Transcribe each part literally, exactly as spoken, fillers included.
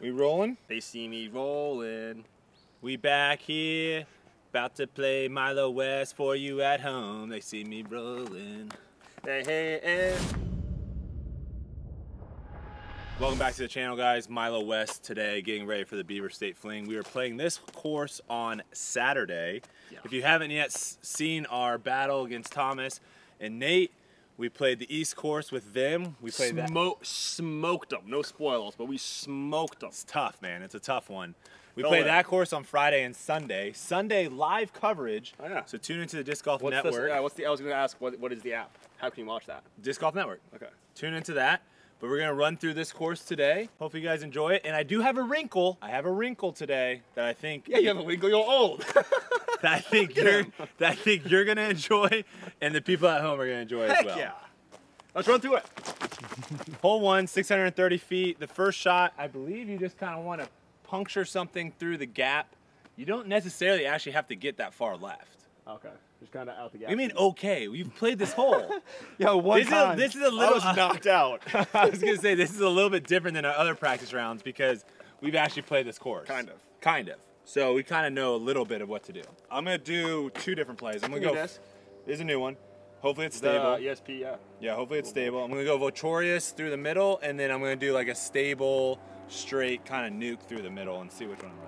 We rolling? They see me rolling. We back here, about to play Milo West for you at home. They see me rolling. Hey, hey, hey. Welcome back to the channel, guys. Milo West today, getting ready for the Beaver State Fling. We are playing this course on Saturday. Yeah. If you haven't yet seen our battle against Thomas and Nate, we played the East course with them. We played Smoke, that. Smoked them. No spoilers, but we smoked them. It's tough, man. It's a tough one. We Don't played worry. that course on Friday and Sunday. Sunday live coverage. Oh, yeah. So tune into the Disc Golf what's Network. This, yeah, what's the, I was going to ask, what, what is the app? How can you watch that? Disc Golf Network. Okay. Tune into that. But we're gonna run through this course today. Hopefully you guys enjoy it. And I do have a wrinkle. I have a wrinkle today that I think. Yeah, you have a wrinkle. You're old. that I think you're. That I think you're gonna enjoy, and the people at home are gonna enjoy Heck as well. Yeah. Let's run through it. Hole one, six hundred thirty feet. The first shot, I believe you just kind of want to puncture something through the gap. You don't necessarily actually have to get that far left. Okay. Just kind of out the gap. I mean, okay, we've played this hole. yeah, one this time. Is a, this is a little. I was knocked out. I was gonna say this is a little bit different than our other practice rounds because we've actually played this course. Kind of. Kind of. So we kind of know a little bit of what to do. I'm gonna do two different plays. I'm gonna go. This is a new one. Hopefully it's stable. The E S P, yeah. Yeah, hopefully it's stable. I'm gonna go Voltorius through the middle, and then I'm gonna do like a stable, straight kind of nuke through the middle, and see which one I'm like.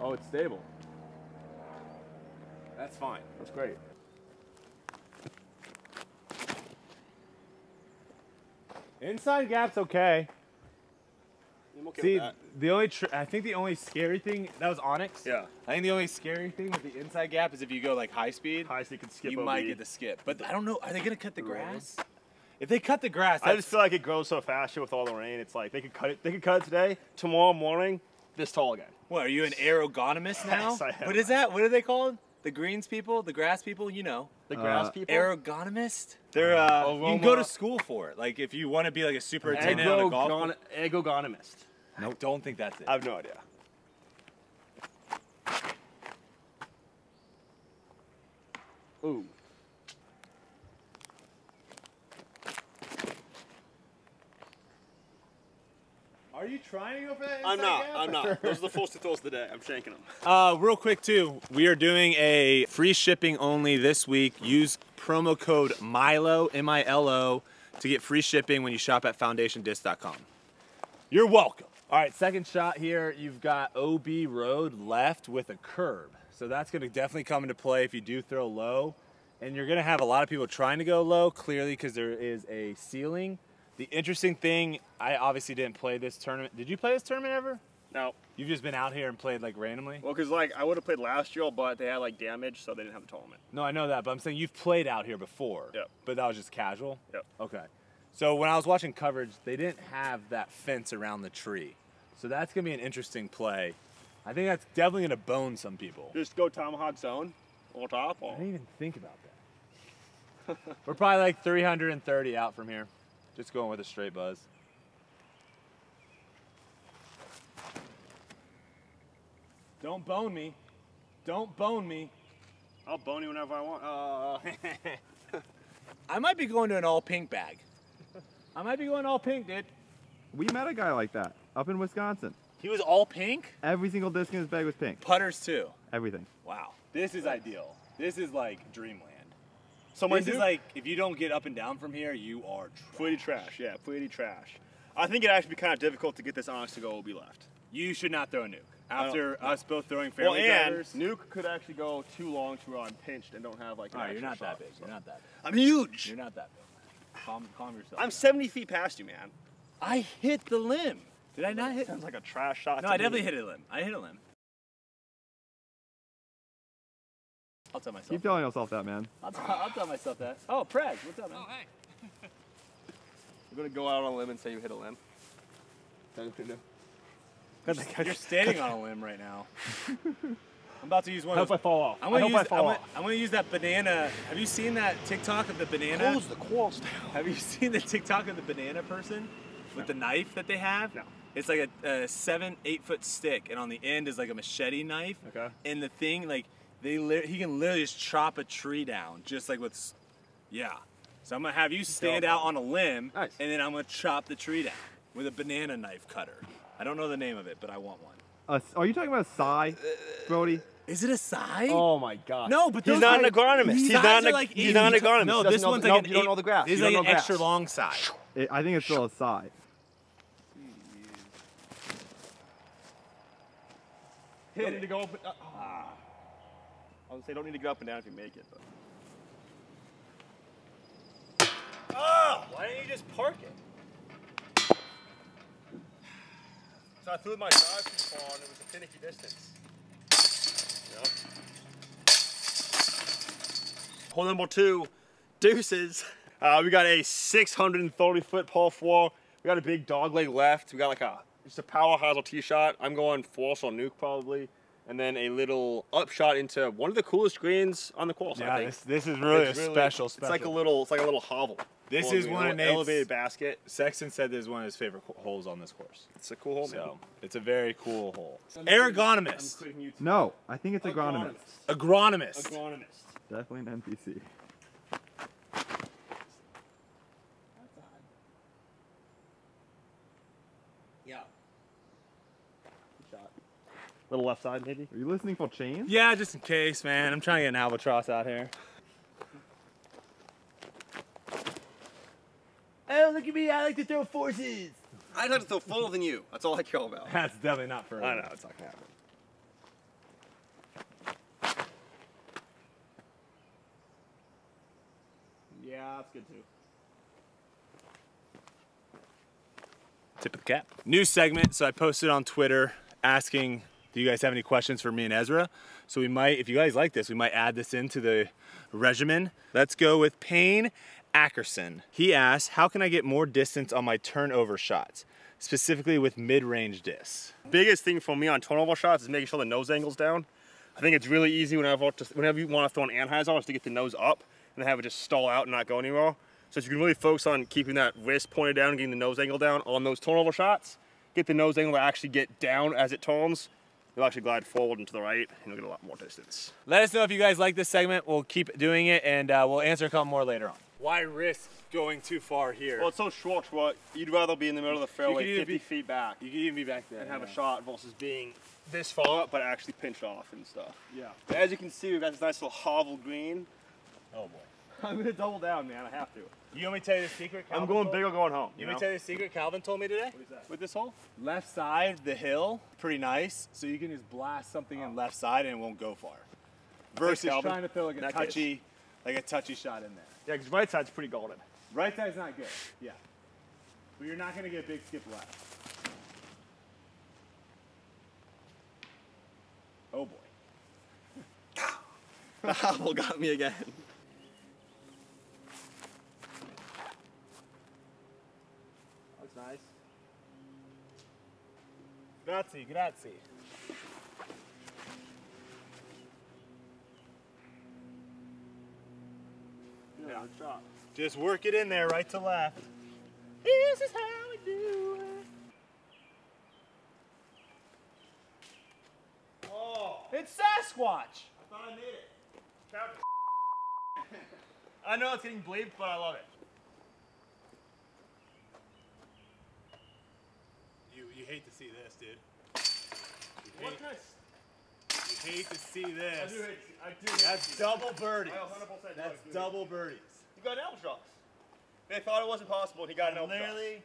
Oh, it's stable. That's fine. That's great. Inside gap's okay. I'm okay See, with that. the only tr I think the only scary thing that was Onyx. Yeah. I think the only scary thing with the inside gap is if you go like high speed. High speed can skip. You O B. Might get the skip, but I don't know. Are they gonna cut the grass? If they cut the grass, I just feel like it grows so fast with all the rain. It's like they could cut it. They could cut it today, tomorrow morning. This tall again. What, are you an aerogonomist now? Yes, I am. What is that? What are they called? The greens people? The grass people? You know. The grass uh, people? Aerogonomist? They're, uh, uh, you can go to school for it. Like, if you want to be like a superintendent on a golf. Aerogonomist. Nope. I don't think that's it. I have no idea. Ooh. Are you trying to go for that inside I'm not, gap? I'm not. Those are the first two throws of the day. I'm shanking them. Uh, real quick too, we are doing a free shipping only this week. Use promo code Milo, M I L O, to get free shipping when you shop at foundation disc dot com. You're welcome. All right, second shot here, you've got O B road left with a curb. So that's gonna definitely come into play if you do throw low. And you're gonna have a lot of people trying to go low, clearly, because there is a ceiling. The interesting thing, I obviously didn't play this tournament. Did you play this tournament ever? No. You've just been out here and played like randomly? Well, because like I would have played last year, but they had like damage, so they didn't have a tournament. No, I know that, but I'm saying you've played out here before. Yep. But that was just casual? Yep. Okay. So when I was watching coverage, they didn't have that fence around the tree. So that's going to be an interesting play. I think that's definitely going to bone some people. Just go tomahawk zone on top? Or... I didn't even think about that. We're probably like three hundred thirty out from here. Just going with a straight buzz. Don't bone me. Don't bone me. I'll bone you whenever I want. Uh. I might be going to an all pink bag. I might be going all pink, dude. We met a guy like that up in Wisconsin. He was all pink? Every single disc in his bag was pink. Putters too? Everything. Wow. This is ideal. This is like dreamland. Someone this is like, if you don't get up and down from here, you are trash. Pretty trash, yeah, pretty trash. I think it'd actually be kind of difficult to get this Onyx to go O B left. You should not throw a nuke. After no. us both throwing fairway well, drivers. Nuke could actually go too long to where I'm pinched and don't have like an All right, you're not shot, that big, so. You're not that big. I'm huge. You're not that big. Calm, calm yourself. I'm down. seventy feet past you, man. I hit the limb. Did I not hit? Sounds like a trash shot No, to I definitely me. hit a limb. I hit a limb. I'll tell myself. Keep telling yourself that, man. I'll, I'll tell myself that. Oh, Preg, what's up, man? Oh, hey. You're going to go out on a limb and say you hit a limb? You're, you're standing on a limb right now. I'm about to use one I of those. I hope I fall off. I'm gonna I hope use, I fall I'm gonna, off. I'm going to use that banana. Have you seen that TikTok of the banana? Close the course down. Have you seen the TikTok of the banana person with no. the knife that they have? No. It's like a, a seven, eight foot stick, and on the end is like a machete knife. Okay. And the thing, like, They he can literally just chop a tree down, just like with, yeah. So I'm going to have you stand out on a limb, nice. And then I'm going to chop the tree down with a banana knife cutter. I don't know the name of it, but I want one. Uh, are you talking about a sai, Brody? Is it a sai? Oh my God! No, but those he's not like, an agronomist. He's not an like he's not an agronomist. No, this one's know, like no, an you eight, don't know the grass. This is like an grass. Extra long sai. I think it's still a sai. Hit don't it. Need to go up and, uh, ah. I was gonna say don't need to go up and down if you make it. But. Oh! Why didn't you just park it? I threw my drive too far and it was a finicky distance. Yep. Hole number two, deuces. Uh, we got a six hundred thirty foot par four. We got a big dog leg left. We got like a, just a power Heisel tee shot. I'm going force or nuke probably. And then a little upshot into one of the coolest greens on the course, yeah, I think. This, this is really it's a really, special, it's special. Like a little, it's like a little hovel. This well, is one of Nate's elevated basket. Sexton said this is one of his favorite holes on this course. It's a cool hole, so man. It's a very cool hole. Agronomist. No, I think it's agronomist. Agronomist. Agronomist. Agronomist. Definitely an N P C. Yeah. Good shot. Little left side, maybe. Are you listening for chains? Yeah, just in case, man. I'm trying to get an albatross out here. Oh, look at me, I like to throw forces. I'd like to throw fuller than you. That's all I care about. That's definitely not for me. I know, it's not gonna happen. Yeah, that's good too. Tip of the cap. New segment, so I posted on Twitter asking, do you guys have any questions for me and Ezra? So we might, if you guys like this, we might add this into the regimen. Let's go with Payne Ackerson. He asks, how can I get more distance on my turnover shots, specifically with mid-range discs? Biggest thing for me on turnover shots is making sure the nose angle's down. I think it's really easy whenever, to, whenever you want to throw an Anheuser is to get the nose up and have it just stall out and not go anywhere. So if you can really focus on keeping that wrist pointed down and getting the nose angle down on those turnover shots, get the nose angle to actually get down as it turns. You'll actually glide forward and to the right, and you'll get a lot more distance. Let us know if you guys like this segment. We'll keep doing it, and uh, we'll answer a couple more later on. Why risk going too far here? Well, it's so short, what you'd rather be in the middle of the fairway fifty feet back. You could even be back there. And have yeah. a shot versus being this far up, but actually pinched off and stuff. Yeah. But as you can see, we've got this nice little hovel green. Oh, boy. I'm going to double down, man. I have to. You want me to tell you the secret? Calvin I'm going told? big or going home. You, you know? want me to tell you the secret Calvin told me today? What is that? With this hole? Left side, the hill, pretty nice. So you can just blast something oh. in left side and it won't go far. Versus trying to throw like a touchy. Case. Like a touchy shot in there. Yeah, because right side's pretty golden. Right side's not good, yeah. But you're not going to get a big skip left. Oh, boy. The hobble got me again. Looks nice. Grazie, grazie. Yeah. Just work it in there, right to left. This is how we do it. Oh, it's Sasquatch. I thought I made it. I know it's getting bleeped, but I love it. You you hate to see this, dude. You hate, what you hate to see this. I do hate to see. I do hate That's to see double birdies. That's double birdies. You got an albatross. They thought it wasn't possible and he got an albatross. Literally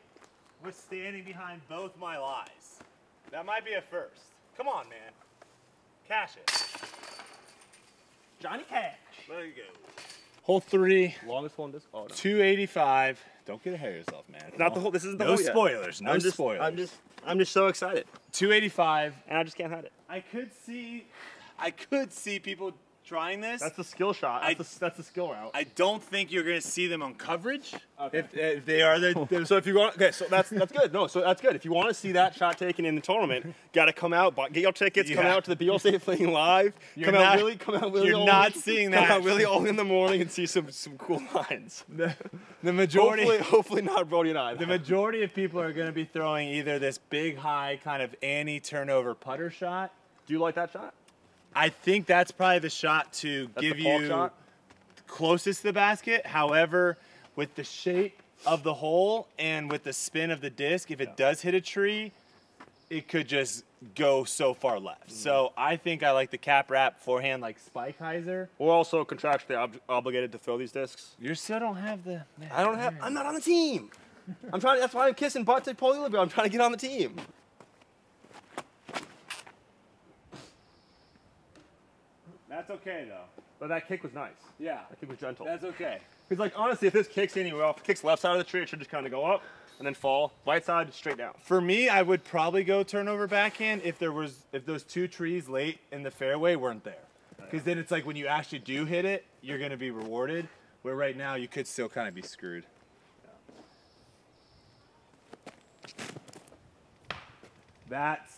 was standing behind both my lies. That might be a first. Come on, man. Cash it. Johnny Cash. There you go. Hole three. Longest hole in disc golf. two eighty-five. Don't get ahead of yourself, man. It's not the whole, this isn't the whole. No spoilers. No spoilers. I'm just I'm just so excited. two eighty-five. And I just can't hide it. I could see I could see people trying this. That's a skill shot. That's, I, a, that's a skill route. I don't think you're going to see them on coverage. Okay. If, if they are, they're, they're, so if you want, okay, so that's that's good. No, so that's good. If you want to see that shot taken in the tournament, got to come out, get your tickets, yeah. come out to the Beaver State Fling live. You're come not, out really, come out really. You're all, not seeing that. Come out really all in the morning and see some some cool lines. The, the majority, hopefully, hopefully not Brody and I. The majority of people are going to be throwing either this big high kind of anti turnover putter shot. Do you like that shot? I think that's probably the shot to that's give you shot. closest to the basket. However, with the shape of the hole and with the spin of the disc, if it yeah. does hit a tree, it could just go so far left. Mm. So I think I like the cap wrap forehand, like Spike Heiser. We're also contractually ob obligated to throw these discs. You still don't have the. Man, I don't have. I'm not on the team. I'm trying. That's why I'm kissing butt to Paul Ulibarri. I'm trying to get on the team. That's okay though. But that kick was nice. Yeah. That kick was gentle. That's okay. Because like honestly, if this kicks anywhere off, kicks left side of the tree, it should just kind of go up and then fall. Right side, straight down. For me, I would probably go turnover backhand if there was if those two trees late in the fairway weren't there. Because oh, yeah. then it's like when you actually do hit it, you're gonna be rewarded. Where right now you could still kind of be screwed. Yeah. That's.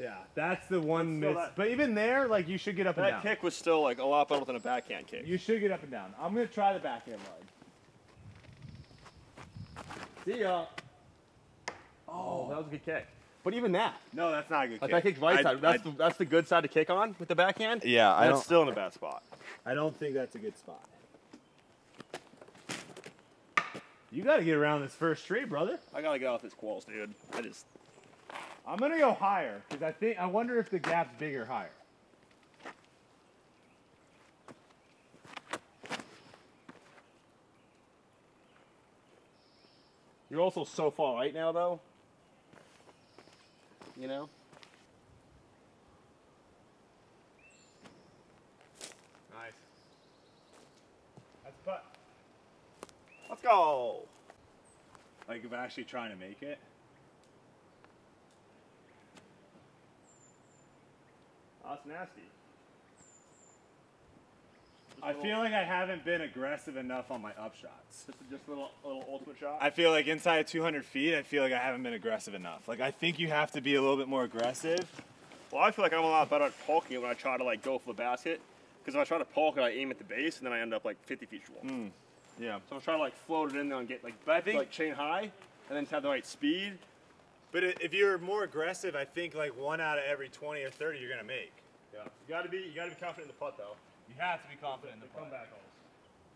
Yeah, that's the one miss. That, but even there, like you should get up and down. That kick was still like a lot better than a backhand kick. You should get up and down. I'm gonna try the backhand leg. See ya. Oh, that was a good kick. But even that. No, that's not a good like kick. Like I kicked right I, side. That's I, the, that's the good side to kick on with the backhand. Yeah, I that's still in a bad spot. I don't think that's a good spot. You gotta get around this first tree, brother. I gotta get off this quals, dude. I just. I'm gonna go higher because I think I wonder if the gap's bigger higher. You're also so far right now, though. You know. Nice. That's putt. Let's go. Like if I'm actually trying to make it. That's nasty. I feel like I haven't been aggressive enough on my upshots. Just, just a little, little ultimate shot? I feel like inside of two hundred feet, I feel like I haven't been aggressive enough. Like, I think you have to be a little bit more aggressive. Well, I feel like I'm a lot better at polking it when I try to, like, go for the basket. Because if I try to polk it, I aim at the base, and then I end up, like, fifty feet short. Mm. Yeah. So I'm trying to, like, float it in there and get, like, I think, like chain high, and then have the right speed. But if you're more aggressive, I think, like, one out of every twenty or thirty you're going to make. Yeah. You gotta be you gotta be confident in the putt though. You have to be confident in the putt. Comeback holes.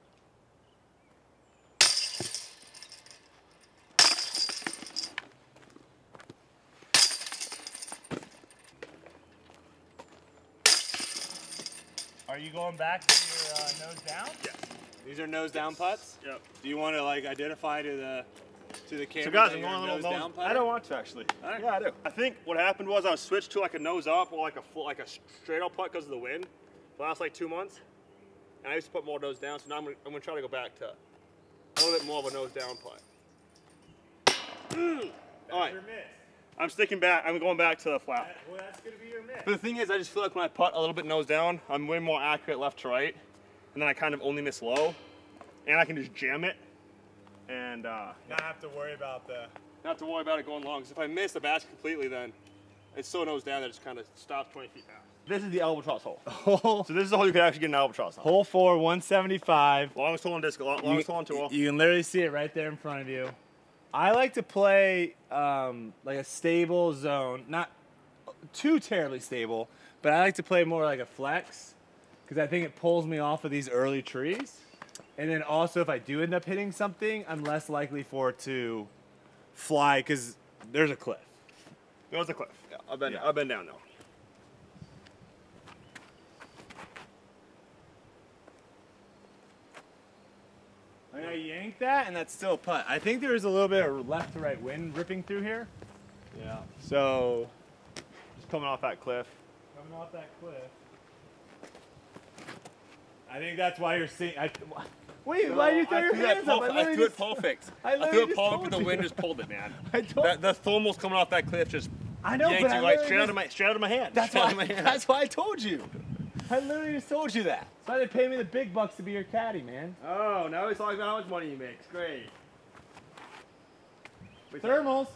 Are you going back to your uh, nose down? Yes. These are nose down putts? Yep. Do you wanna like identify to the to the camera? So guys, I'm going a little nose down putt? I don't want to actually. Right. Yeah, I do. I think what happened was I was switched to like a nose up or like a full, like a straight up putt because of the wind. The last like two months, and I used to put more nose down. So now I'm gonna, I'm gonna try to go back to a little bit more of a nose down putt. Mm. All right. Your miss. I'm sticking back. I'm going back to the flat. That, well, that's gonna be your miss. But the thing is, I just feel like when I putt a little bit nose down, I'm way more accurate left to right, and then I kind of only miss low, and I can just jam it. And uh, not have to worry about the not to worry about it going long. Because if I miss the basket completely, then it's so nose down that it just kind of stops twenty feet down. This is the albatross hole. Oh. So this is the hole you can actually get an albatross on. Hole four, one seventy-five. Longest hole on disc. Long, longest you, hole on tour. You can literally see it right there in front of you. I like to play um, like a stable zone, not too terribly stable, but I like to play more like a flex because I think it pulls me off of these early trees. And then also, if I do end up hitting something, I'm less likely for it to fly because there's a cliff. There's a cliff. Yeah, I've been, yeah. I've been down though. I mean, I yanked that, and that's still a putt. I think there was a little bit of left to right wind ripping through here. Yeah. So, just coming off that cliff. Coming off that cliff. I think that's why you're seeing. I, wait, no, why did you throw I your hands up? I, I threw just, it perfect. I, I threw it perfect, but the wind just pulled it, man. I told that, the thermals coming off that cliff just I know, yanked but you I right straight out of my straight out of my hand. That's why. My hand. That's why I told you. I literally just told you that. That's why they pay me the big bucks to be your caddy, man. Oh, now he's talking about how much money he makes. Great. Wait, thermals.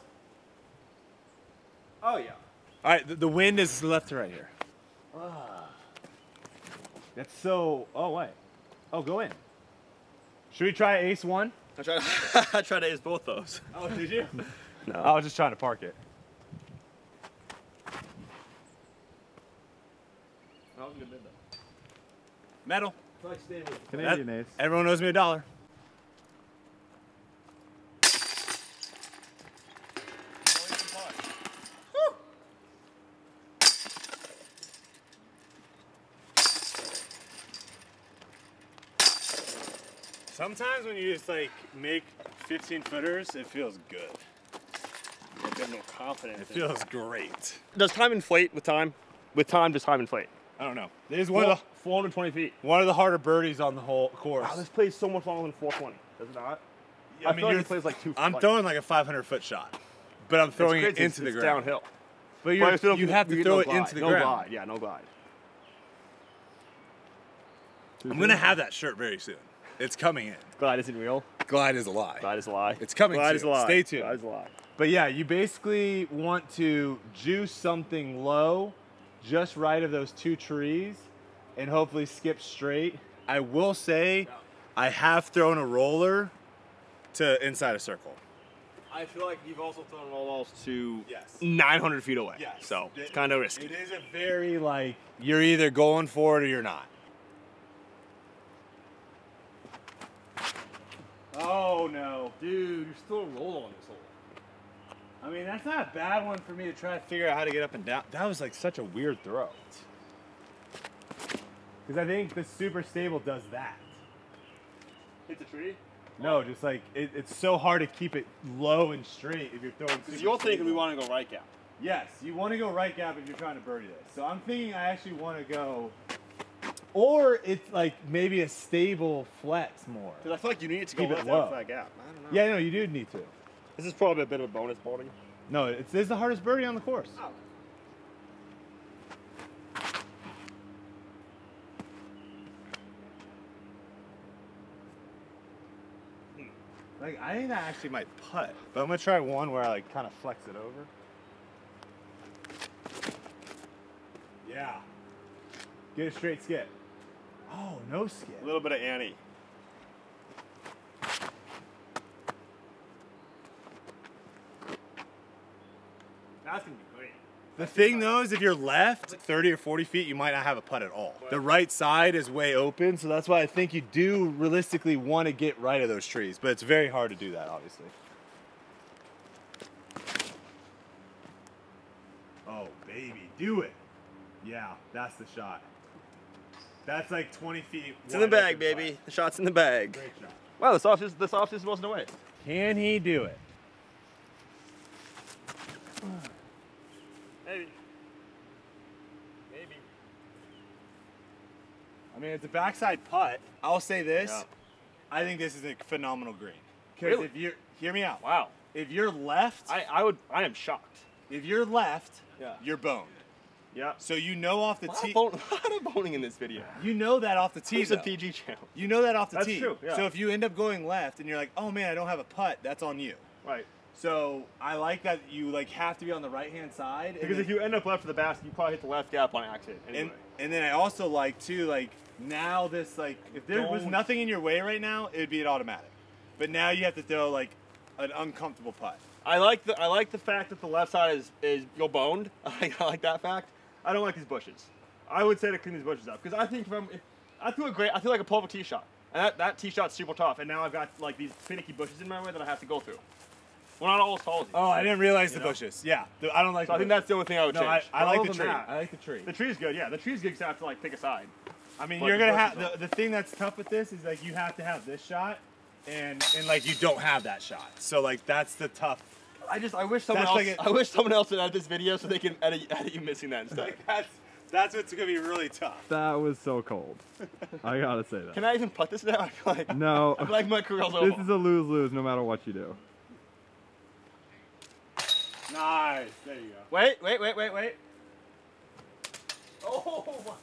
Oh yeah. All right, the, the wind is left to right here. Ah. That's so, oh wait. Oh, go in. Should we try ace one? I tried, I tried to ace both those. Oh, did you? No. I was just trying to park it. That was a good mid though. Medal. Canadian ace. Everyone owes me a dollar. Sometimes when you just like make fifteen footers, it feels good. I've got no confidence. It feels great. Does time inflate with time? With time, does time inflate? I don't know. It is one Four, of the four hundred twenty feet. One of the harder birdies on the whole course. Wow, this plays so much longer than four twenty. Does it not? Yeah, I, I mean, feel like it plays like two. I'm like, throwing like a five hundred foot shot, but I'm throwing it into it's, the it's ground. Downhill. But, you're, but you have to you throw no it glide. into the no ground. No glide. Yeah, no glide. I'm gonna have that shirt very soon. It's coming in. Glide isn't real. Glide is a lie. Glide is a lie. It's coming. Glide soon. is a lie. Stay tuned. Glide is a lie. But yeah, you basically want to juice something low, just right of those two trees, and hopefully skip straight. I will say, I have thrown a roller to inside a circle. I feel like you've also thrown roll balls to yes. nine hundred feet away. Yes. So it, it's kind of risky. It is a very like you're either going for it or you're not. Oh no, dude, you're still a roll on this hole. I mean, that's not a bad one for me to try to figure out how to get up and down. That was like such a weird throw. Because I think the super stable does that. Hit the tree? No, oh. just like, it, it's so hard to keep it low and straight if you're throwing Because you're thinking we want to go right gap. Yes, you want to go right gap if you're trying to birdie this. So I'm thinking I actually want to go, or it's like maybe a stable flex more. Because I feel like you need to keep go it low. That gap. I don't know. Yeah, no, you do need to. This is probably a bit of a bonus birdie. No, it's, this is the hardest birdie on the course. Oh. Like, I think that actually might putt, but I'm gonna try one where I like kind of flex it over. Yeah. Get a straight skip. Oh, no skip. A little bit of Annie. That's gonna be great. The thing though is if you're left thirty or forty feet, you might not have a putt at all. The right side is way open, so that's why I think you do realistically want to get right of those trees, but it's very hard to do that, obviously. Oh, baby, do it. Yeah, that's the shot. That's like twenty feet. It's in the bag, baby. Shot. The shot's in the bag. Great shot. Wow, this off just, this off just wasn't away. Can he do it? Maybe. Maybe. I mean, it's a backside putt. I'll say this. Yeah. I think this is a phenomenal green. Really? If you're, hear me out. Wow. If you're left. I, I would. I am shocked. If you're left, yeah. you're boned. Yeah. So you know off the tee. A lot of boning in this video. You know that off the tee. It's a P G channel. You know that off the tee. That's true. Yeah. So if you end up going left and you're like, oh man, I don't have a putt, that's on you. Right. So I like that you like have to be on the right hand side. Because then, if you end up left of the basket, you probably hit the left gap on accident. Anyway. And and then I also like too, like now this like if there don't. was nothing in your way right now, it'd be an automatic. But now you have to throw like an uncomfortable putt. I like the I like the fact that the left side is is you're boned. I, I like that fact. I don't like these bushes. I would say to clean these bushes up because I think if I'm if, I feel a great I feel like a pulver tee shot and that that tee shot's super tough and now I've got like these finicky bushes in my way that I have to go through. Well, not all solid. Oh, I didn't realize the know? bushes. Yeah, I don't like. So the I think bushes. that's the only thing I would no, change. I, I like the tree. That. I like the tree. The tree's good. Yeah, the tree's good. You have to like pick a side. I mean, but you're gonna have the, the thing that's tough with this is like you have to have this shot, and and like you don't have that shot. So like that's the tough. I just I wish someone else like a, I wish someone else would edit this video so they can edit, edit you missing that instead. Like that's that's what's gonna be really tough. That was so cold. I gotta say that. Can I even putt this now? I feel like no. I feel like my career's over. This is a lose lose no matter what you do. Nice, there you go. Wait, wait, wait, wait, wait. Oh, my.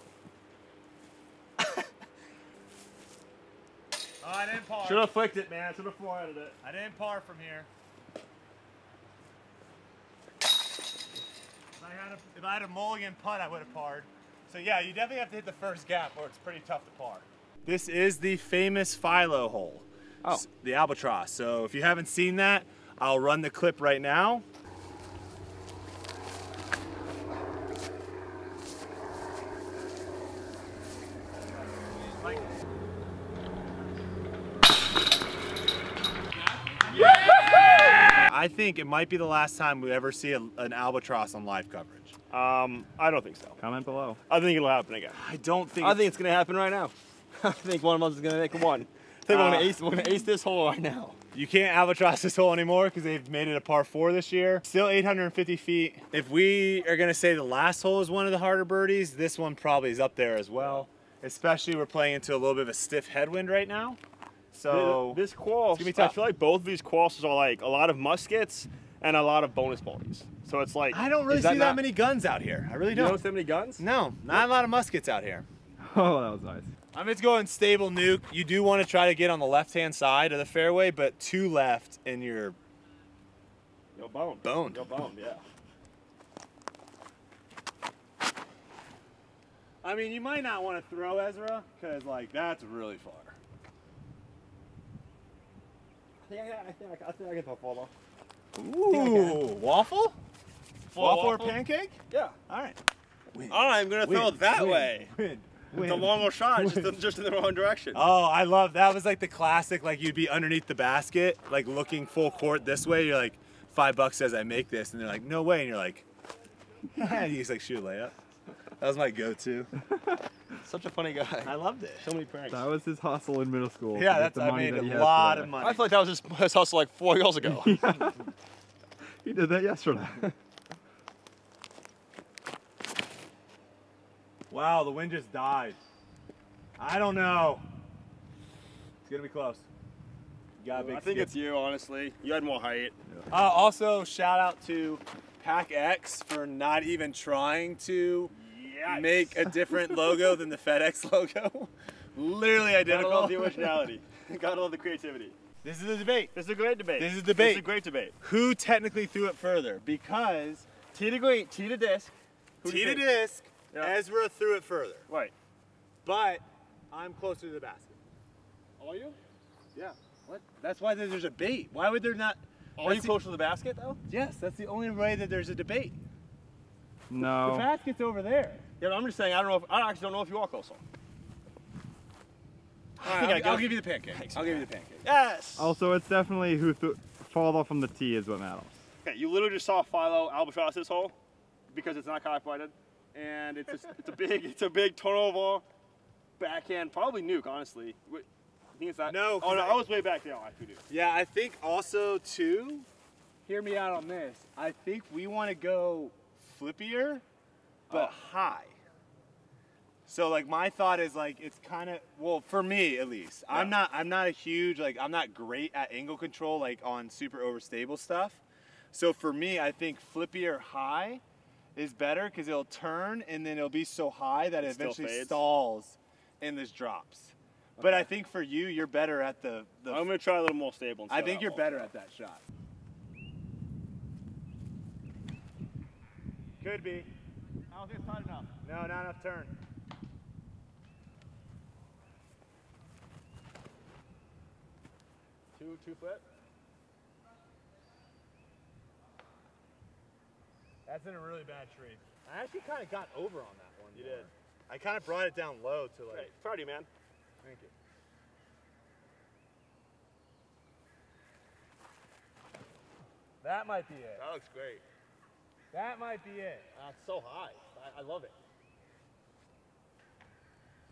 Oh, I didn't par. Should have flicked it, man. Should have floor-headed it. I didn't par from here. If I had a, if I had a mulligan putt, I would have parred. So, yeah, you definitely have to hit the first gap or it's pretty tough to par. This is the famous Philo hole, oh. the albatross. So, if you haven't seen that, I'll run the clip right now. I think it might be the last time we ever see a, an albatross on live coverage. Um, I don't think so. Comment below. I think it'll happen again. I don't think. I think it's gonna happen right now. I think one of us is gonna make one. think uh, we're, gonna ace, we're gonna ace this hole right now. You can't albatross this hole anymore because they've made it a par four this year. Still eight hundred fifty feet. If we are gonna say the last hole is one of the harder birdies, this one probably is up there as well. Especially we're playing into a little bit of a stiff headwind right now. So this, this course, I feel like both of these courses are like a lot of muskets and a lot of bonus baldies. So it's like, I don't really see that, that many guns out here. I really don't. You don't see that many guns? No, not yeah. a lot of muskets out here. Oh, that was nice. I'm just going stable nuke. You do want to try to get on the left-hand side of the fairway, but two left and you're... You're boned. Boned. You're boned, yeah. I mean, you might not want to throw Ezra, because, like, that's really far. I think I, I think I, I, think I can throw Waffle. Ooh, waffle? Waffle, waffle or pancake? Yeah. All right. Win. All right, I'm going to throw it that Win. way. Win. Win. The long old shot, just in, just in the wrong direction. Oh, I love that. Was like the classic, like you'd be underneath the basket, like looking full court this way. You're like, five bucks says I make this, and they're like, no way. And you're like, and you just like shoot a layup. That was my go-to. Such a funny guy. I loved it. So many pranks. That was his hustle in middle school. Yeah, that's I made that a lot of money. I feel like that was his, his hustle like four years ago. Yeah. He did that yesterday. Wow, the wind just died. I don't know. It's gonna be close. You got a big I think skip. It's you, honestly. You had more height. Uh, also, shout out to Pac X for not even trying to Yikes. make a different logo than the FedEx logo. Literally identical. Gotta love the originality. Gotta love the creativity. This is a debate. This is a great debate. This is a debate. This is a great debate. Who technically threw it further? Because tee to green, tee to disc. Tee to disc. Yep. Ezra threw it further. Right. But I'm closer to the basket. Are you? Yeah. What? That's why there's a debate. Why would there not? Are you closer to the basket though? Yes, that's the only way that there's a debate. No. The basket's over there. Yeah, but I'm just saying I don't know if I actually don't know if you are closer. All right, I think I'll, I I'll give you the pancake. Thanks, I'll man. give you the pancake. Yes. Also, it's definitely who th falls off from the tee is what matters. Okay, you literally just saw Philo albatross this hole because it's not cockblocked. And it's a, it's a big, it's a big turnover, backhand, probably nuke, honestly. Wait, I think it's that. No. Oh no, I, I was way back there. I could do. Yeah, I think also too. Hear me out on this. I think we want to go flippier, but uh, high. So like my thought is like it's kind of well for me at least. Yeah. I'm not I'm not a huge like I'm not great at angle control like on super overstable stuff. So for me, I think flippier high is better because it'll turn and then it'll be so high that it, it eventually stalls and this drops. Okay. But I think for you, you're better at the, the I'm gonna try a little more stable. I think you're hole. better at that shot. Could be. I don't think it's hot enough. No, not enough turn. Two, two foot. That's in a really bad tree. I actually kind of got over on that one. You more. did. I kind of brought it down low to like. Hey, party, man. Thank you. That might be it. That looks great. That might be it. That's uh, so high. I, I love it.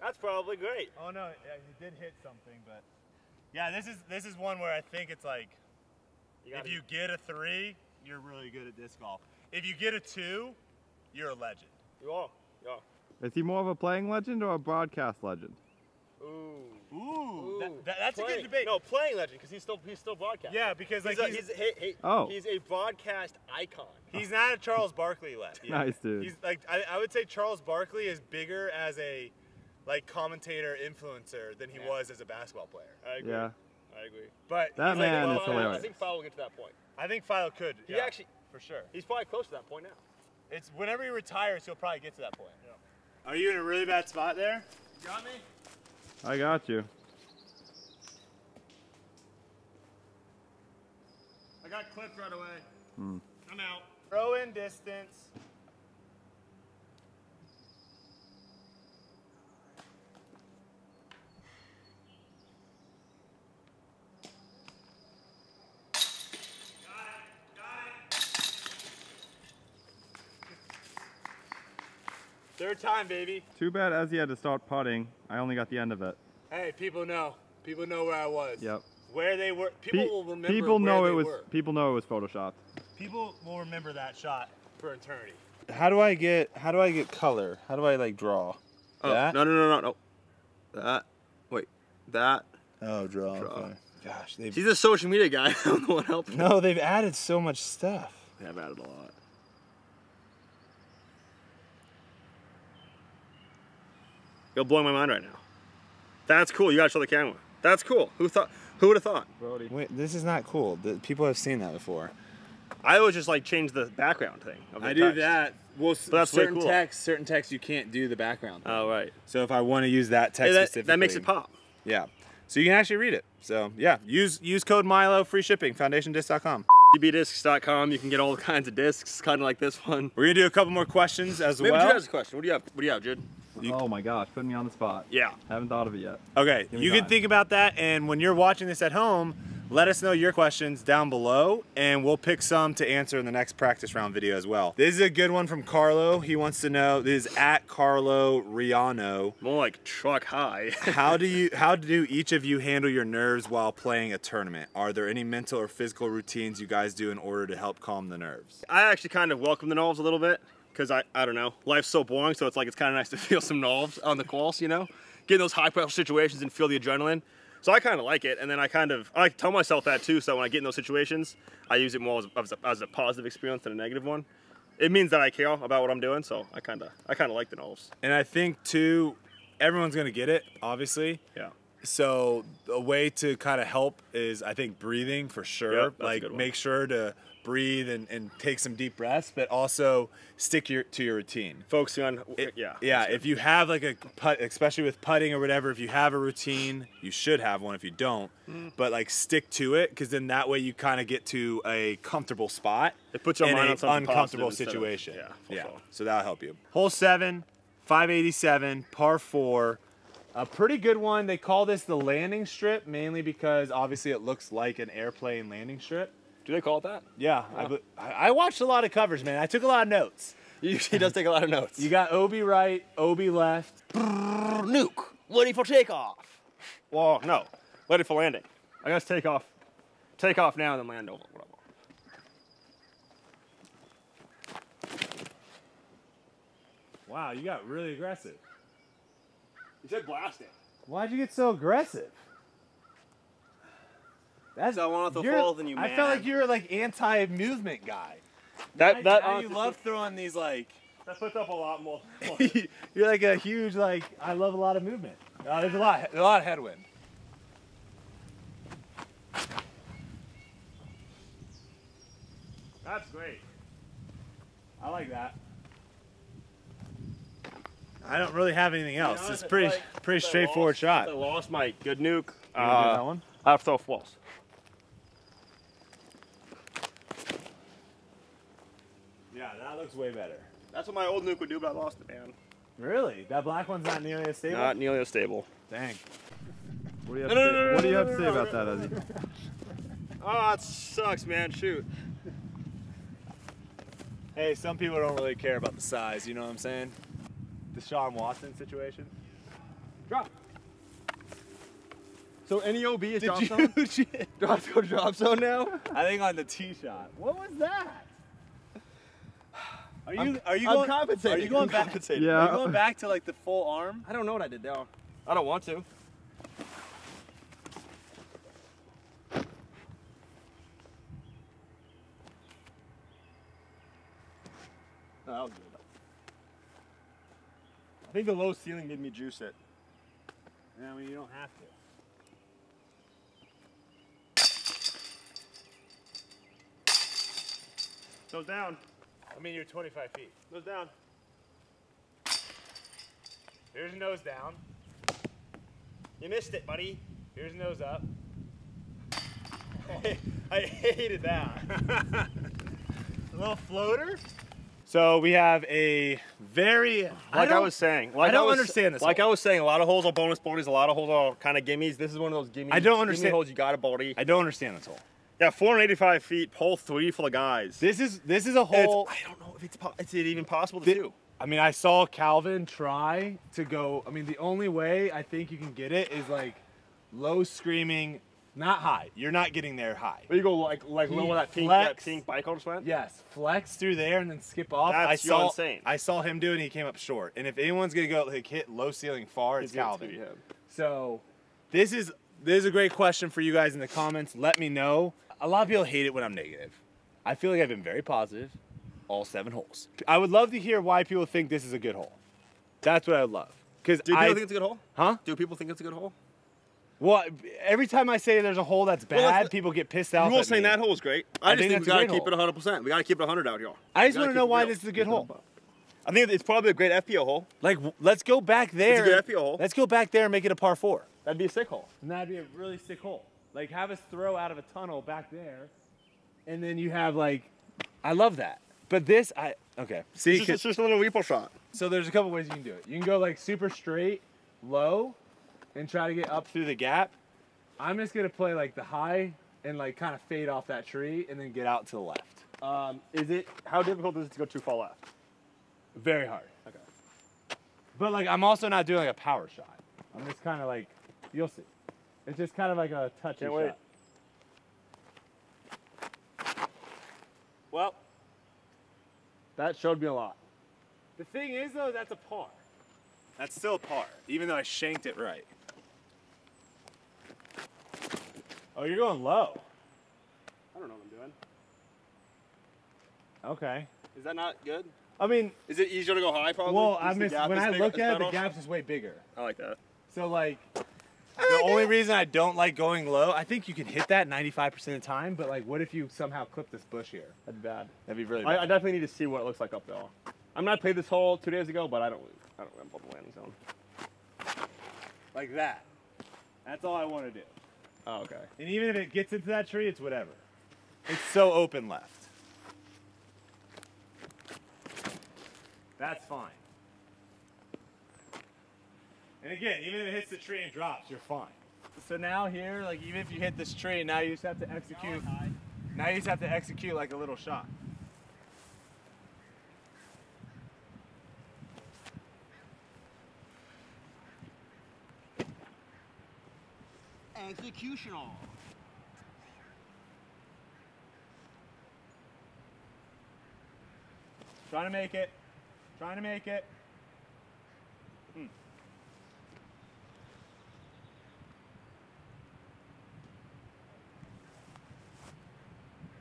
That's probably great. Oh no, it, it did hit something, but yeah, this is this is one where I think it's like, you if you get a three, you're really good at disc golf. If you get a two, you're a legend. You are. You are. Is he more of a playing legend or a broadcast legend? Ooh. Ooh. Ooh. That, that, that's playing. a good debate. No, playing legend, because he's still he's still broadcast. Yeah, because like he's, he's, a, he's, a, he, he, oh. he's a broadcast icon. He's not a Charles Barkley legend. Nice dude. He's like I, I would say Charles Barkley is bigger as a like commentator influencer than he yeah. was as a basketball player. I agree. Yeah. I agree. But that man like, well, is hilarious. I think Philo will get to that point. I think Philo could. He yeah. actually. For sure. He's probably close to that point now. It's whenever he retires, he'll probably get to that point. Yeah. Are you in a really bad spot there? You got me? I got you. I got clipped right away. Hmm. I'm out. Throw in distance. Third time, baby. Too bad Ozzy had to start putting. I only got the end of it. Hey, people know. People know where I was. Yep. Where they were. People Pe will remember people know where it they was, were. People know it was photoshopped. People will remember that shot for eternity. How do I get, how do I get color? How do I, like, draw? Oh, that? No, no, no, no, no. That. Wait. That. Oh, draw. draw. Okay. Gosh. They've... He's a social media guy. I don't know what helped him. No, they've added so much stuff. They have added a lot. You're blowing my mind right now. That's cool. You gotta show the camera. That's cool. Who thought? Who would have thought? Brody. Wait, this is not cool. The, people have seen that before. I always just like change the background thing. Of the I text. do that. Well, but that's certain cool. text, certain text, you can't do the background thing. Oh right. So if I want to use that text hey, that, specifically, that makes it pop. Yeah. So you can actually read it. So yeah, use use code Milo, free shipping. Foundation disc dot com. D B discs dot com. You can get all kinds of discs, kind of like this one. We're gonna do a couple more questions as Maybe well. Maybe Jude has a question. What do you have? What do you have, Jude? You, oh my gosh, putting me on the spot. Yeah. Haven't thought of it yet. Okay, you time. can think about that, and when you're watching this at home, let us know your questions down below, and we'll pick some to answer in the next practice round video as well. This is a good one from Carlo. He wants to know, this is at Carlo Riano. More like truck high. how do you, how do each of you handle your nerves while playing a tournament? Are there any mental or physical routines you guys do in order to help calm the nerves? I actually kind of welcome the nerves a little bit. Because I, I don't know, life's so boring, so it's like it's kind of nice to feel some nerves on the course, you know? Get in those high-pressure situations and feel the adrenaline. So I kind of like it, and then I kind of, I like to tell myself that too, so when I get in those situations, I use it more as, as, a, as a positive experience than a negative one. It means that I care about what I'm doing, so I kind of I kind of like the nerves. And I think too, everyone's going to get it, obviously. Yeah. So a way to kind of help is, I think, breathing for sure. Yep, like, make sure to breathe and, and take some deep breaths, but also stick your, to your routine. Focusing on, it, yeah. Yeah, if you have like a putt, especially with putting or whatever, if you have a routine, you should have one if you don't, mm. but like stick to it, because then that way you kind of get to a comfortable spot. It puts your mind on something uncomfortable situation. Of, yeah, yeah. Sure. So that'll help you. Hole seven, five eighty-seven, par four. A pretty good one. They call this the landing strip, mainly because obviously it looks like an airplane landing strip. Do they call it that? Yeah. Huh. I, I watched a lot of covers, man. I took a lot of notes. He does take a lot of notes. You got O B right, O B left. Brrr, nuke. Ready for takeoff. Well, no. Ready for landing. I guess take off. Take off now and then land over. Whatever. Wow, you got really aggressive. You said blasting. Why'd you get so aggressive? That's I want to fall than you. Man. I felt like you were like anti-movement guy. That I, that I, honestly, you love throwing these like. That puts up a lot more. You're like a huge like. I love a lot of movement. Uh, there's a lot, a lot of headwind. That's great. I like that. I don't really have anything else. You know, it's pretty, like, pretty straightforward lost, shot. I lost my good nuke. Uh, get that one? I have to throw false. Yeah, that looks way better. That's what my old nuke would do, but I lost it, man. Really? That black one's not nearly as stable? Not nearly as stable. Dang. What do you have no, to no, say, no, do you have no, to say no, about no, that, Ozzy? Oh, it sucks, man. Shoot. Hey, some people don't really care about the size, you know what I'm saying? The Sean Watson situation. Drop. So any O B is Did drop you, zone? Do I have to go drop zone now? I think on the tee shot. What was that? Are you I'm, are you I'm going compensating? Are you going back? Yeah. Are you going back to like the full arm? I don't know what I did there. I don't want to. No, that was good. I think the low ceiling made me juice it. Yeah, I mean, you don't have to. Those down. I mean, you're twenty-five feet. Those down. Here's a nose down. You missed it, buddy. Here's a nose up. I, I hated that. A little floater. So we have a very, like I, I was saying, like I don't I was, understand this. Like hole. I was saying, a lot of holes are bonus birdies, a lot of holes are kind of gimmies. This is one of those gimmies. I don't understand holes. You got a birdie. I don't understand this hole. Yeah, four eighty-five feet, hole three for the guys. This is this is a hole. It's, I don't know if it's is it even possible to the, do. I mean, I saw Calvin try to go. I mean, the only way I think you can get it is like low screaming, not high. You're not getting there high. But you go like like he low on that pink, that pink bicolor sweat? Yes. Flex through there and then skip off. That's I saw, insane. I saw him do it and he came up short. And if anyone's going to go like hit low ceiling far, it's, it's Calvin. It's him. So this is, this is a great question for you guys in the comments. Let me know. A lot of people hate it when I'm negative. I feel like I've been very positive all seven holes. I would love to hear why people think this is a good hole. That's what I would love. Do people I, think it's a good hole? Huh? Do people think it's a good hole? Well, every time I say there's a hole that's bad, well, that's, people get pissed out. You're all saying that hole is great. I, I just think, think we got to keep hole. it one hundred percent. We got to keep it one hundred out here. I just want to know why this is a good hole. Up. I think it's probably a great F P O hole. Like, let's go back there. It's a good F P O hole. Let's go back there and make it a par four. That'd be a sick hole. And that'd be a really sick hole. Like, have us throw out of a tunnel back there, and then you have, like, I love that. But this, I, okay. See, it's just, it's just a little weeple shot. So there's a couple ways you can do it. You can go, like, super straight, low, and try to get up through the gap. I'm just going to play, like, the high and, like, kind of fade off that tree and then get out to the left. Um, is it, how difficult is it to go too far left? Very hard. Okay. But, like, I'm also not doing, like, a power shot. I'm just kind of, like, you'll see. It's just kind of like a touchy shot. Wait. Well, that showed me a lot. The thing is, though, that's a par. That's still a par, even though I shanked it right. Oh, you're going low. I don't know what I'm doing. Okay. Is that not good? I mean... Is it easier to go high, probably? Well, I miss, when I look at it, the gap's just way bigger. I like that. So, like... The only reason I don't like going low, I think you can hit that ninety-five percent of the time, but like, what if you somehow clip this bush here? That'd be bad. That'd be really bad. I, I definitely need to see what it looks like up there. I mean, I played this hole two days ago, but I don't, I don't remember the landing zone. Like that. That's all I want to do. Oh, okay. And even if it gets into that tree, it's whatever. It's so open left. That's fine. And again, even if it hits the tree and drops, you're fine. So now here, like even if you hit this tree, now you just have to execute. Now you just have to execute like a little shot. Executional. Trying to make it. Trying to make it. Hmm.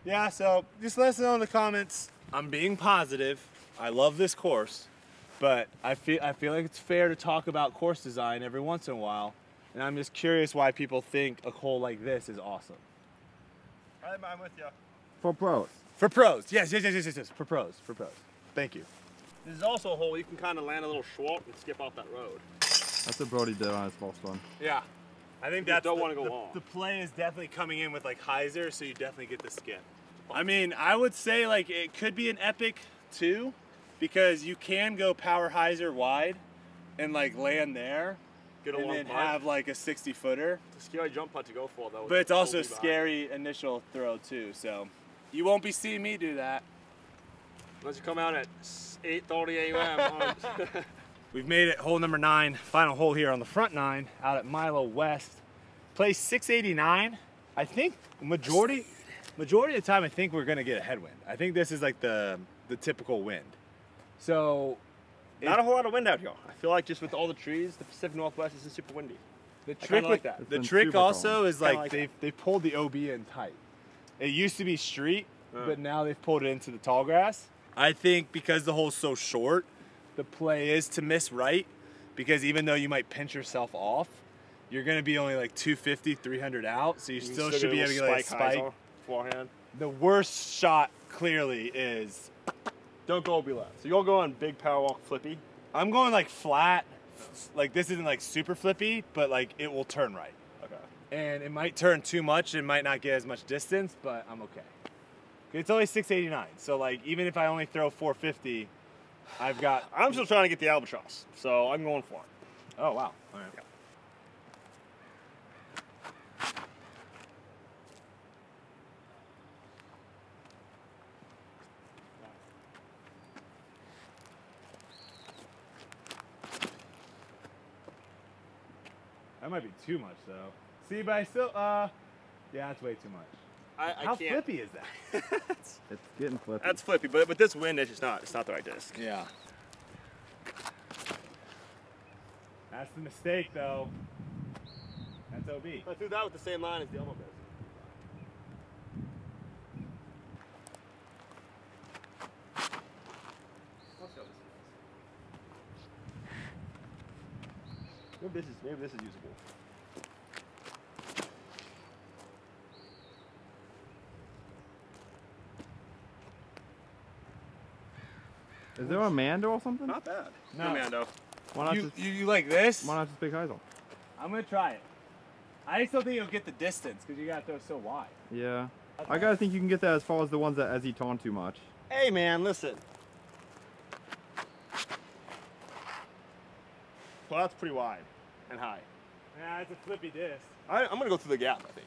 Yeah, so just let us know in the comments. I'm being positive. I love this course, but I feel I feel like it's fair to talk about course design every once in a while, and I'm just curious why people think a hole like this is awesome. I'm, I'm with you. For pros. For pros. Yes, yes, yes, yes, yes, yes. For pros. For pros. Thank you. This is also a hole you can kind of land a little schwalk and skip off that road. That's what Brody did on his first one. Yeah. I think that's don't the, want to go the, long. The play is definitely coming in with like Heiser, so you definitely get the skip. I mean, I would say like it could be an epic too, because you can go power Heiser wide and like land there, get a and long then putt. Have like a sixty footer. It's a scary jump putt to go for though. But it's also a scary initial throw too, so you won't be seeing me do that. Unless you come out at eight thirty a m We've made it, hole number nine, final hole here on the front nine, out at Milo West. Play six eighty-nine. I think majority majority of the time, I think we're gonna get a headwind. I think this is like the, the typical wind. So. Not it, a whole lot of wind out here. I feel like just with all the trees, the Pacific Northwest isn't super windy. The trick like that. The trick also cold. is like, like they've, they've pulled the O B in tight. It used to be street, uh. but now they've pulled it into the tall grass. I think because the hole's so short, the play is to miss right, because even though you might pinch yourself off, you're going to be only like two fifty, three hundred out, so you, you still, still should be able to get like spike. spike. Forehand. The worst shot clearly is... Don't go O B left. So you'll go on big power walk flippy? I'm going like flat. Like this isn't like super flippy, but like it will turn right. Okay. And it might turn too much. It might not get as much distance, but I'm okay. It's only six eighty-nine, so like even if I only throw four fifty, I've got... I'm still trying to get the albatross, so I'm going for it. Oh, wow. All right. Yeah. That might be too much, though. See, but I still, uh, yeah, that's way too much. I, I How can't. flippy is that? it's, it's getting flippy. That's flippy, but with this wind, it's just not, it's not the right disc. Yeah. That's the mistake, though. That's O B. I threw that with the same line as the Elmo Bears. Maybe this is, maybe this is usable. Is there a Mando or something? Not bad. No, no Mando. Why not you, just, you, you like this? Why not just big Heisel? I'm going to try it. I still think you'll get the distance because you got to throw so wide. Yeah. That's I got to think you can get that as far as the ones that Ezzy taunt too much. Hey, man, listen. Well, that's pretty wide and high. Yeah, it's a flippy disc. I, I'm going to go through the gap, I think.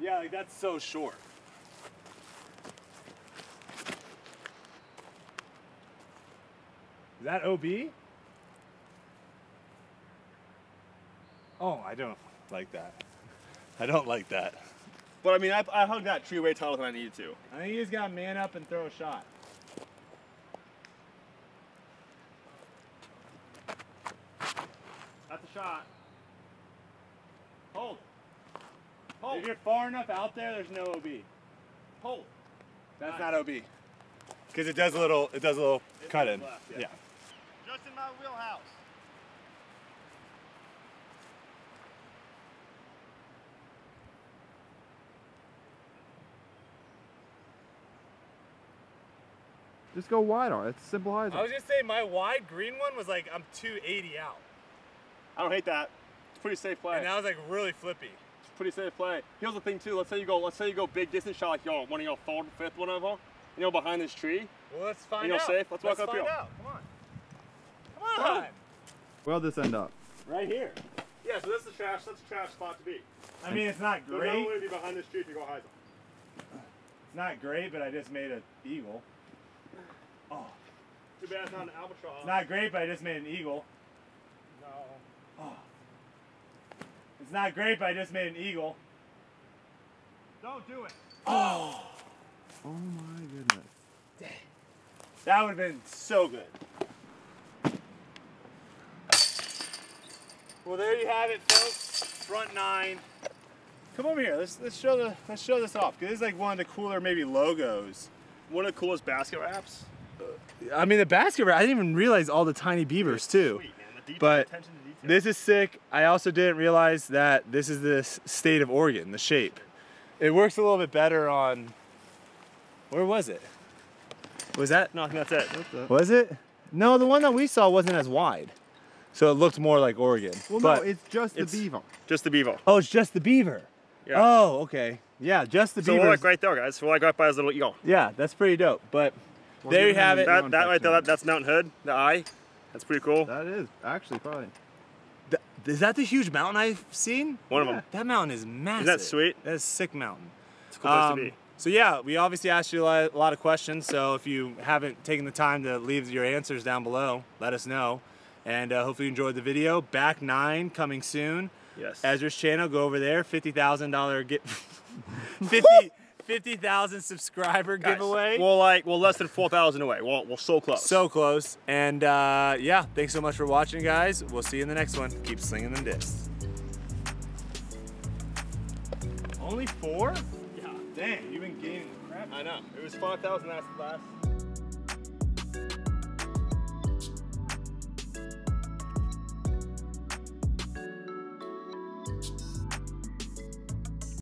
Yeah, like that's so short. Is that O B? Oh, I don't like that. I don't like that. But I mean, I, I hugged that tree way taller than I needed to. I think you just gotta man up and throw a shot. That's a shot. Hold. Hold. If you're far enough out there, there's no O B. Hold. That's nice. Not O B. Because it does a little, it does a little it cut in. Left, yeah. yeah. Just in my wheelhouse. Just go wider. It's simple as. I was just saying, my wide green one was like I'm two eighty out. I don't hate that. It's a pretty safe play. And that was like really flippy. It's a pretty safe play. Here's the thing too. Let's say you go. Let's say you go big distance shot like y'all, one of y'all fourth, fifth, whatever. You know, behind this tree. Well, let's find you know, out. Safe. Let's, let's walk up here. Let's find out. Come on. Time. Where'll this end up? Right here. Yeah, so this is the trash. That's a trash spot to be. I mean, it's not great. There's no way to be behind this tree if you go Heisel. It's not great, but I just made an eagle. Oh. Too bad it's not an albatross. It's not great, but I just made an eagle. No. Oh. It's not great, but I just made an eagle. Don't do it. Oh. Oh my goodness. Dang. That would have been so good. Well, there you have it, folks. Front nine. Come over here. Let's let's show the let's show this off. Cause this is like one of the cooler maybe logos. One of the coolest basket wraps. I mean, the basket wrap. I didn't even realize all the tiny beavers too. Sweet, man. The deep but attention to detail. This is sick. I also didn't realize that this is the state of Oregon. The shape. It works a little bit better on. Where was it? Was that? No, that's it. That's was it? No, the one that we saw wasn't as wide. So it looked more like Oregon. Well, but no, it's just the it's beaver. Just the beaver. Oh, it's just the beaver. Yeah. Oh, okay. Yeah, just the beaver. So beavers. We're like right there, guys. We're like right by his little eagle. Yeah, that's pretty dope. But well, there you have it. That, that right there, that, that's Mountain Hood, the eye. That's pretty cool. That is, actually, probably. The, is that the huge mountain I've seen? One yeah. of them. That mountain is massive. Isn't that sweet? That is a sick mountain. It's a cool place um, to be. So yeah, we obviously asked you a lot of questions. So if you haven't taken the time to leave your answers down below, let us know. And uh, hopefully you enjoyed the video. Back nine coming soon. Yes. Ezra's channel, go over there. Fifty thousand dollar get fifty fifty thousand subscriber Guys, giveaway. Well, like well, less than four thousand away. Well, we're so close. So close. And uh, yeah, thanks so much for watching, guys. We'll see you in the next one. Keep slinging them discs. Only four? Yeah. Dang, you've been gaining crap. I know. It was five thousand last last. Thank you.